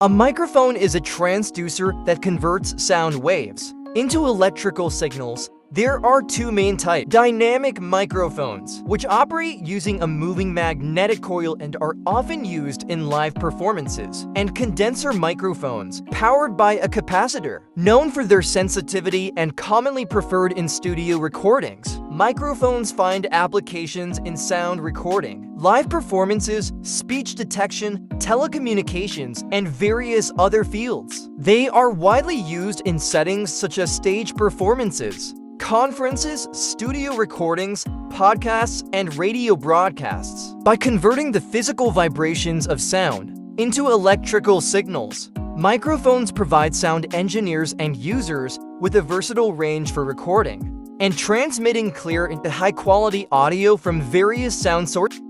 A microphone is a transducer that converts sound waves into electrical signals. There are two main types: dynamic microphones, which operate using a moving magnetic coil and are often used in live performances, and condenser microphones, powered by a capacitor. Known for their sensitivity and commonly preferred in studio recordings, microphones find applications in sound recording, live performances, speech detection, telecommunications, and various other fields. They are widely used in settings such as stage performances, conferences, studio recordings, podcasts, and radio broadcasts. By converting the physical vibrations of sound into electrical signals, microphones provide sound engineers and users with a versatile range for recording and transmitting clear and high-quality audio from various sound sources.